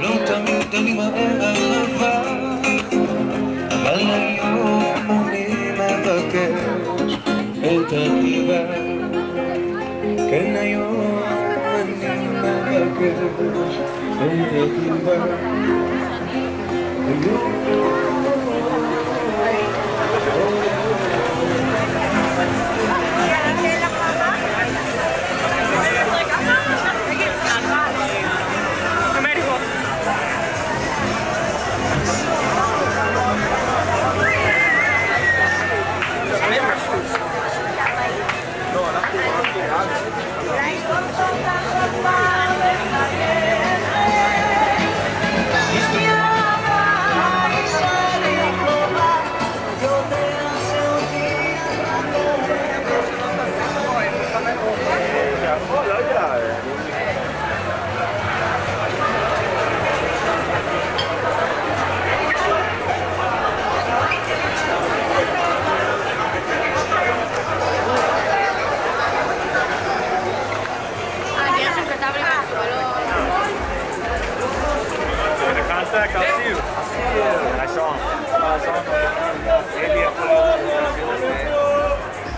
לא תמיד אני מראה עליו, אבל היום אני מבקש את התיבה. כן, היום אני מבקש את התיבה. كيلو محمد! يلا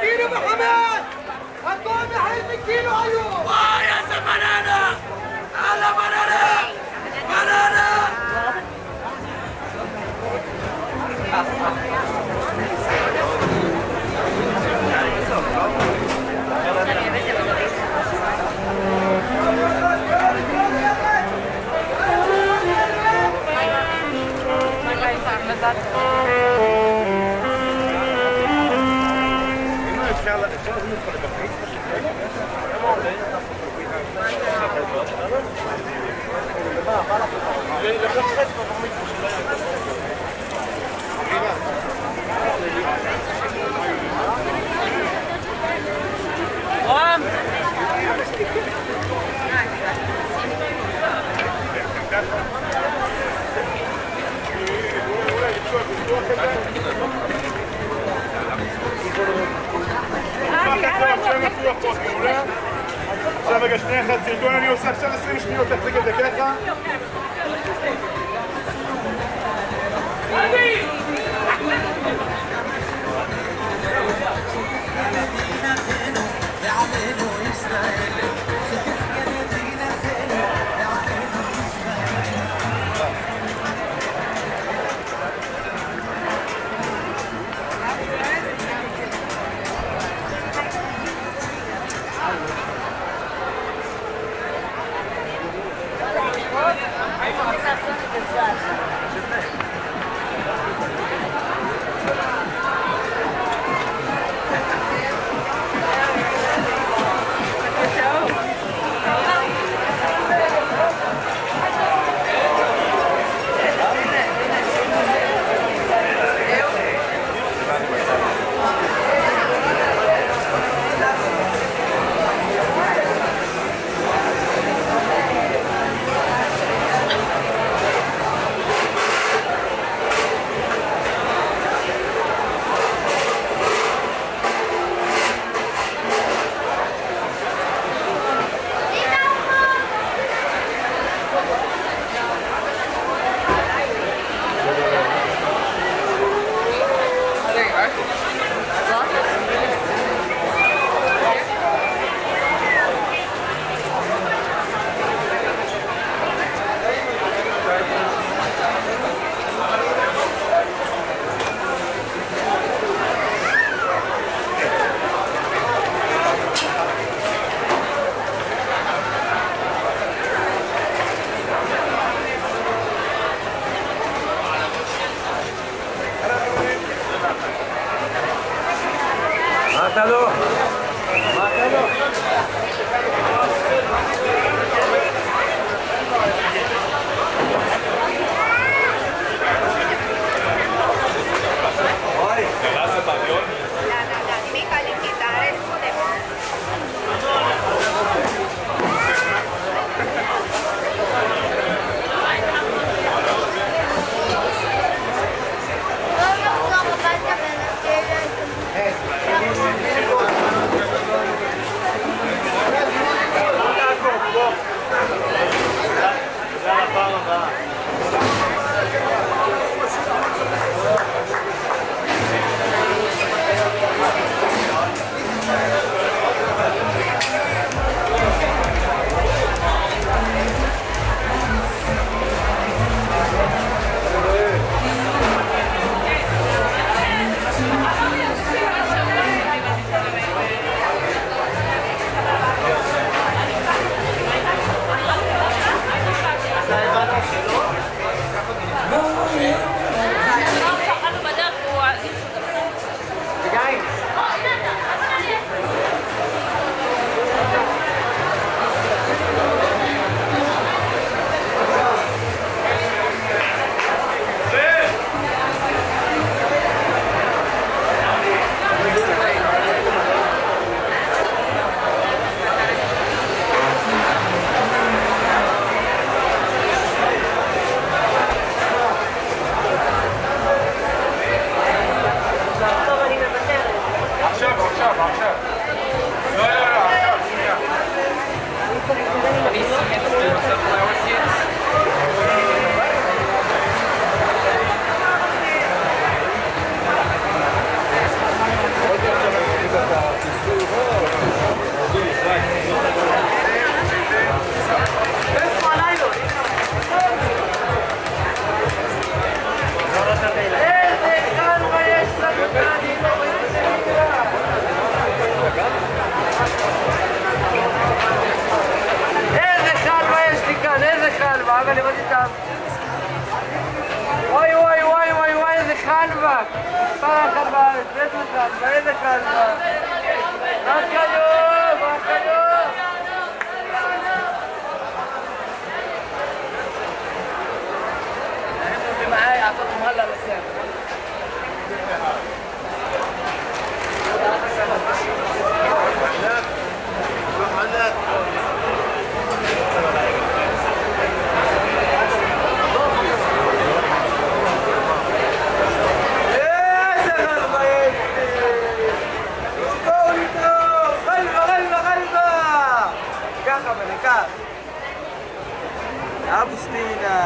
كيلو محمد! هتقوم يا حلو! עכשיו רגע שנייה אחת סרטון, אני עושה עכשיו 20 שניות, תחזיק את זה ככה. Arab, Agustina.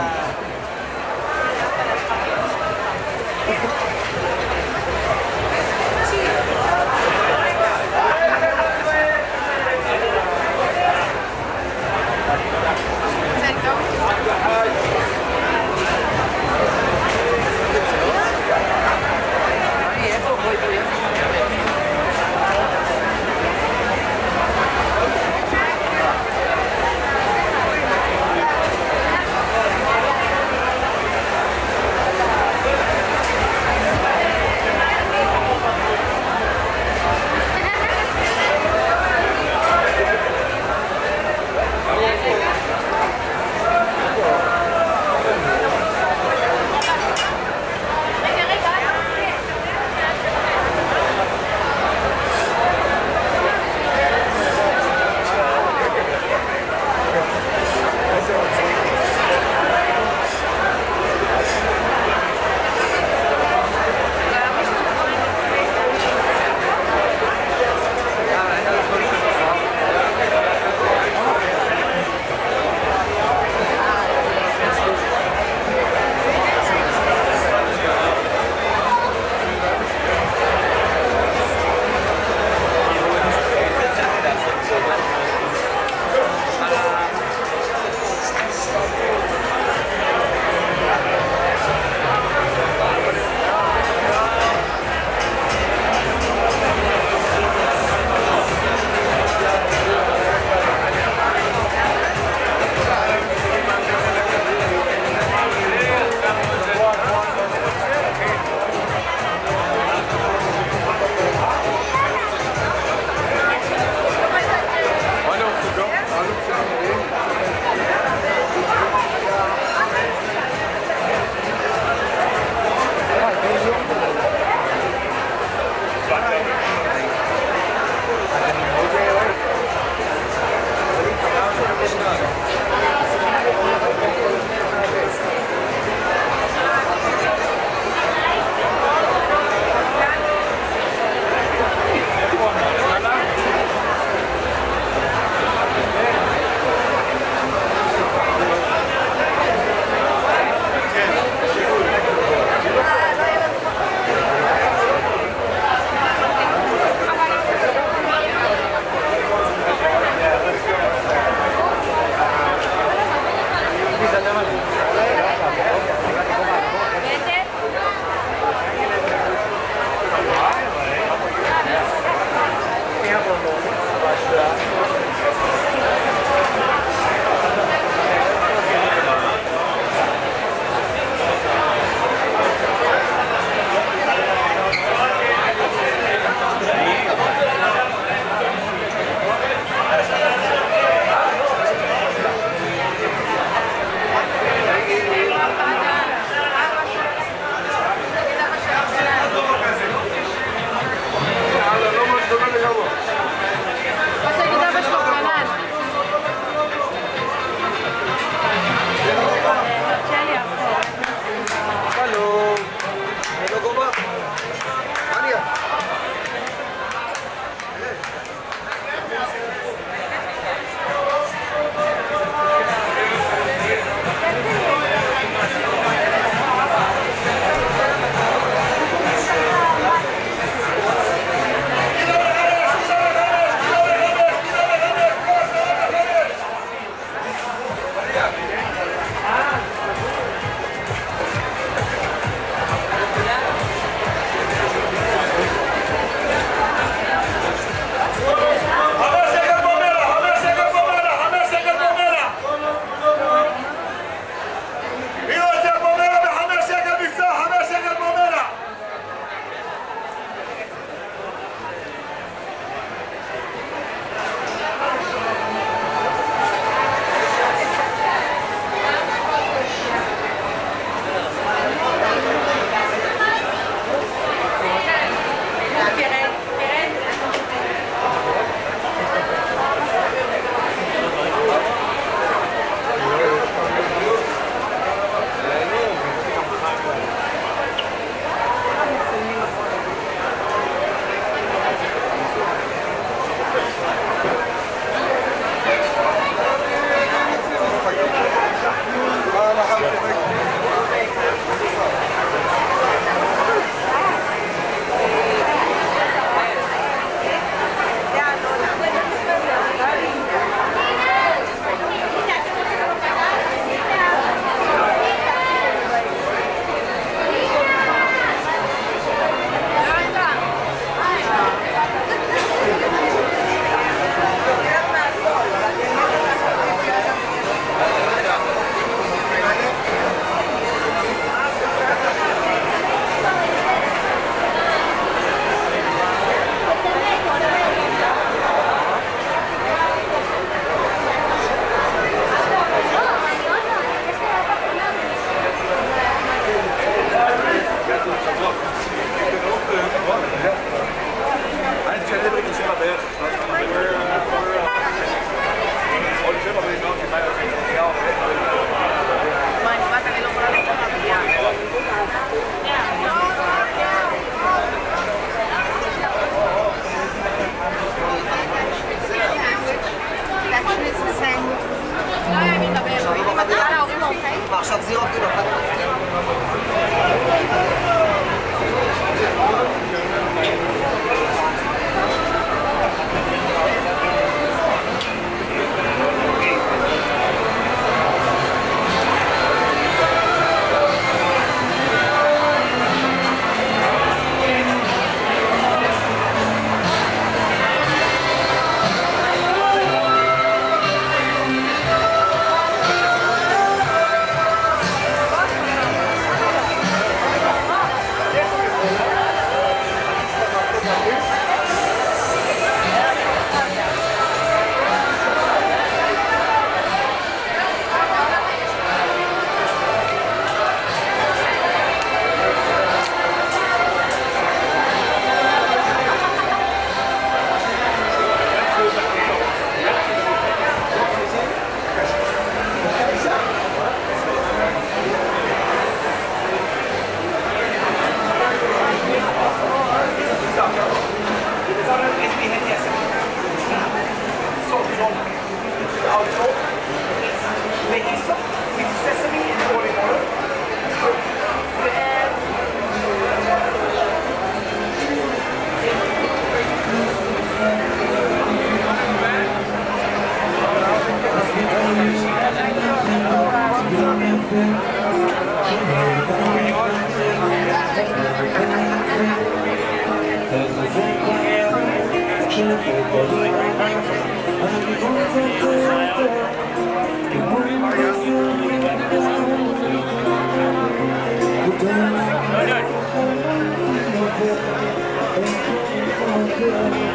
Right here.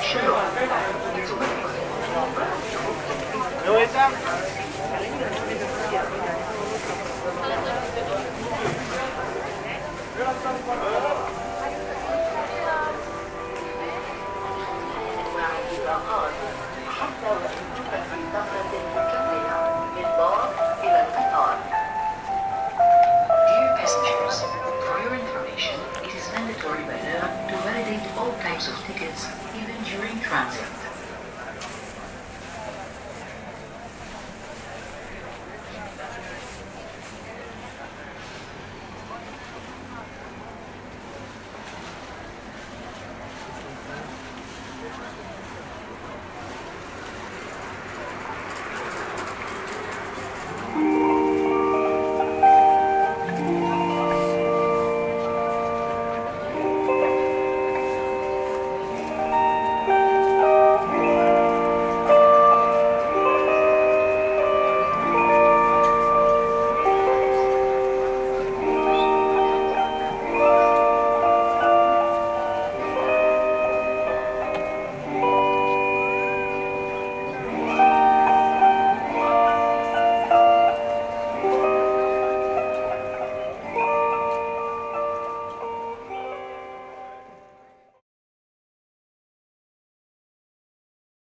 Sure. You know what?